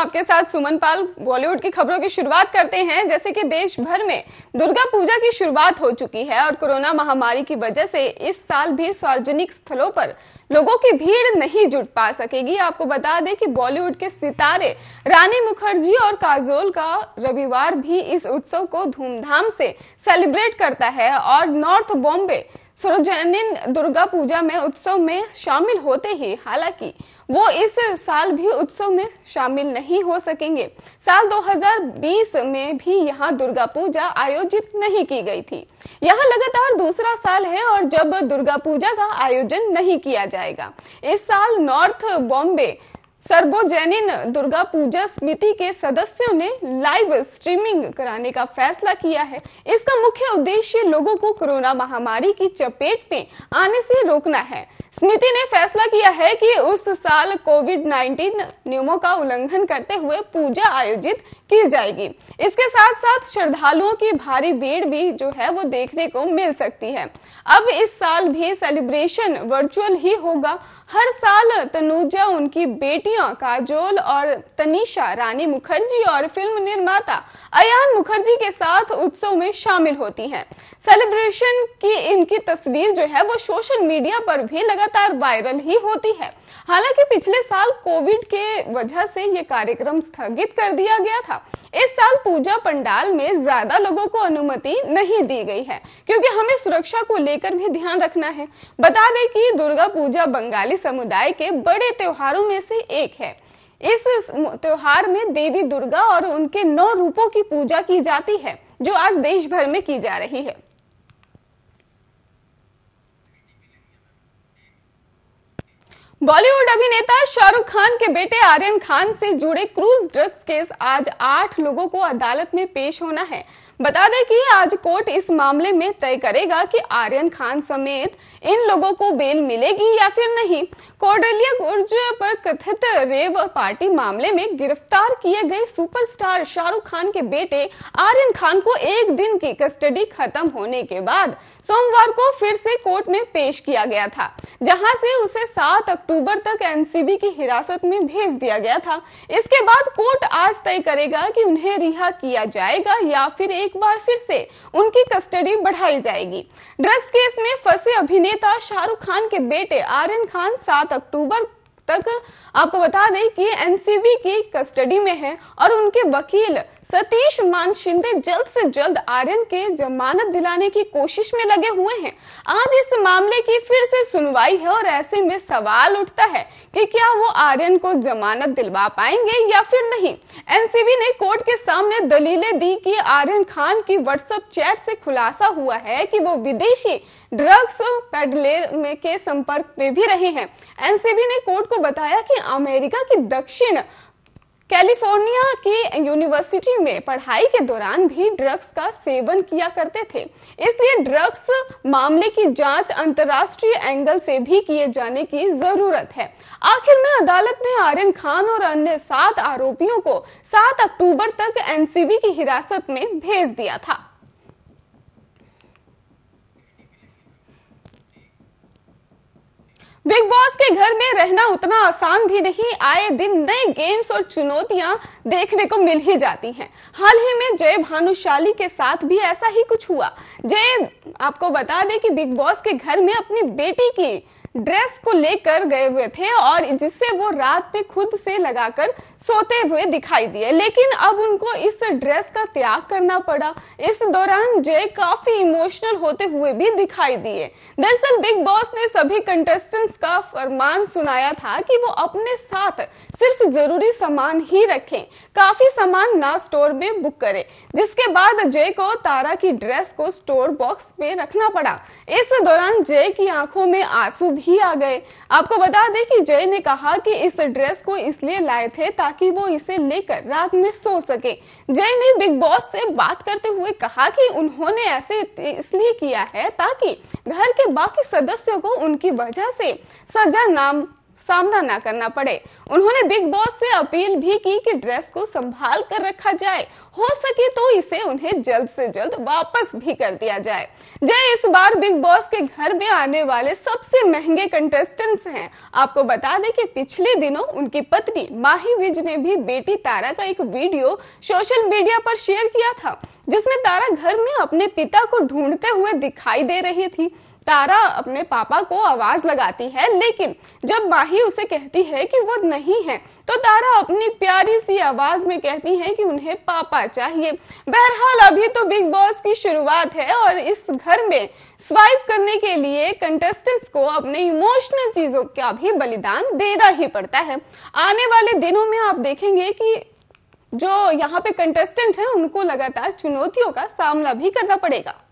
आपके साथ सुमन पाल। बॉलीवुड की खबरों की शुरुआत करते हैं। जैसे कि देश भर में दुर्गा पूजा की शुरुआत हो चुकी है और कोरोना महामारी की वजह से इस साल भी सार्वजनिक स्थलों पर लोगों की भीड़ नहीं जुट पा सकेगी। आपको बता दें कि बॉलीवुड के सितारे रानी मुखर्जी और काजोल का रविवार भी इस उत्सव को धूमधाम से सेलिब्रेट करता है और नॉर्थ बॉम्बे सार्वजनिक दुर्गा पूजा में उत्सव में शामिल होते ही, हालांकि वो इस साल भी उत्सव में शामिल नहीं हो सकेंगे। साल 2020 में भी यहाँ दुर्गा पूजा आयोजित नहीं की गई थी। यह लगातार दूसरा साल है और जब दुर्गा पूजा का आयोजन नहीं किया जाएगा। इस साल नॉर्थ बॉम्बे सार्वजनिक दुर्गा पूजा समिति के सदस्यों ने लाइव स्ट्रीमिंग कराने का फैसला किया है। इसका मुख्य उद्देश्य लोगों को कोरोना महामारी की चपेट में आने से रोकना है। समिति ने फैसला किया है कि उस साल कोविड-19 नियमों का उल्लंघन करते हुए पूजा आयोजित की जाएगी। इसके साथ साथ श्रद्धालुओं की भारी भीड़ भी जो है वो देखने को मिल सकती है। अब इस साल भी सेलिब्रेशन वर्चुअल ही होगा। हर साल तनुजा, उनकी बेटियां काजोल और तनिषा, रानी मुखर्जी और फिल्म निर्माता अयान मुखर्जी के साथ उत्सव में शामिल होती हैं। सेलिब्रेशन की इनकी तस्वीर जो है वो सोशल मीडिया पर भी लगातार वायरल ही होती है। हालांकि पिछले साल कोविड के वजह से ये कार्यक्रम स्थगित कर दिया गया था। इस साल पूजा पंडाल में ज्यादा लोगों को अनुमति नहीं दी गई है क्योंकि हमें सुरक्षा को लेकर भी ध्यान रखना है। बता दें कि दुर्गा पूजा बंगाली समुदाय के बड़े त्योहारों में से एक है। इस त्योहार में देवी दुर्गा और उनके 9 रूपों की पूजा की जाती है जो आज देश भर में की जा रही है। बॉलीवुड अभिनेता शाहरुख खान के बेटे आर्यन खान से जुड़े क्रूज ड्रग्स केस आज 8 लोगों को अदालत में पेश होना है। बता दें कि आज कोर्ट इस मामले में तय करेगा कि आर्यन खान समेत इन लोगों को बेल मिलेगी या फिर नहीं। कोर्डेलिया गुर्ज पर कथित रेव पार्टी मामले में गिरफ्तार किए गए सुपरस्टार शाहरुख खान के बेटे आर्यन खान को 1 दिन की कस्टडी खत्म होने के बाद सोमवार को फिर से कोर्ट में पेश किया गया था, जहां से उसे 7 अक्टूबर तक एनसीबी की हिरासत में भेज दिया गया था। इसके बाद कोर्ट आज तय करेगा कि उन्हें रिहा किया जाएगा या फिर एक बार फिर से उनकी कस्टडी बढ़ाई जाएगी। ड्रग्स केस में फंसे अभिनेता शाहरुख खान के बेटे आर्यन खान 7 अक्टूबर तक, आपको बता दें कि एनसीबी की कस्टडी में है और उनके वकील सतीश मान शिंदे जल्द से जल्द आर्यन के जमानत दिलाने की कोशिश में लगे हुए हैं। आज इस मामले की फिर से सुनवाई है और ऐसे में सवाल उठता है कि क्या वो आर्यन को जमानत दिलवा पाएंगे या फिर नहीं। एनसीबी ने कोर्ट के सामने दलीलें दी कि आर्यन खान की व्हाट्सएप चैट से खुलासा हुआ है कि वो विदेशी ड्रग्स पेडलर में के संपर्क में भी रहे हैं। एनसीबी ने कोर्ट को बताया कि अमेरिका की दक्षिण कैलिफोर्निया की यूनिवर्सिटी में पढ़ाई के दौरान भी ड्रग्स का सेवन किया करते थे, इसलिए ड्रग्स मामले की जांच अंतर्राष्ट्रीय एंगल से भी किए जाने की जरूरत है। आखिर में अदालत ने आर्यन खान और अन्य 7 आरोपियों को 7 अक्टूबर तक एनसीबी की हिरासत में भेज दिया था। बिग बॉस के घर में रहना उतना आसान भी नहीं। आए दिन नए गेम्स और चुनौतियां देखने को मिल ही जाती हैं। हाल ही में जय भानुशाली के साथ भी ऐसा ही कुछ हुआ। जय, आपको बता दें कि बिग बॉस के घर में अपनी बेटी की ड्रेस को लेकर गए हुए थे और जिससे वो रात में खुद से लगाकर सोते हुए दिखाई दिए, लेकिन अब उनको इस ड्रेस का त्याग करना पड़ा। इस दौरान जय काफी इमोशनल होते हुए भी दिखाई दिए। दरअसल बिग बॉस ने सभी कंटेस्टेंट्स का फरमान सुनाया था कि वो अपने साथ सिर्फ जरूरी सामान ही रखें, काफी सामान ना स्टोर में बुक करें, जिसके बाद जय को तारा की ड्रेस को स्टोर बॉक्स में रखना पड़ा। इस दौरान जय की आंखों में आंसू ही आ गए। आपको बता दें कि जय ने कहा कि इस ड्रेस को इसलिए लाए थे ताकि वो इसे लेकर रात में सो सके। जय ने बिग बॉस से बात करते हुए कहा कि उन्होंने ऐसे इसलिए किया है ताकि घर के बाकी सदस्यों को उनकी वजह से सजा ना सामना ना करना पड़े। उन्होंने बिग बॉस से अपील भी की कि ड्रेस को संभाल कर रखा जाए, हो सके तो इसे उन्हें जल्द से जल्द वापस भी कर दिया जाए। जय इस बार बिग बॉस के घर में आने वाले सबसे महंगे कंटेस्टेंट्स हैं। आपको बता दें कि पिछले दिनों उनकी पत्नी माही विज ने भी बेटी तारा का एक वीडियो सोशल मीडिया पर शेयर किया था, जिसमें तारा घर में अपने पिता को ढूंढते हुए दिखाई दे रही थी। तारा अपने पापा को आवाज लगाती है, लेकिन जब माही उसे कहती है कि वो नहीं है, तो तारा अपनी प्यारी सी आवाज में कहती है कि उन्हें पापा चाहिए। बहरहाल अभी तो बिग बॉस की शुरुआत है और इस घर में स्वाइप करने के लिए कंटेस्टेंट्स को अपने इमोशनल चीजों का भी बलिदान देना ही पड़ता है। आने वाले दिनों में आप देखेंगे कि जो यहाँ पे कंटेस्टेंट हैं उनको लगातार चुनौतियों का सामना भी करना पड़ेगा।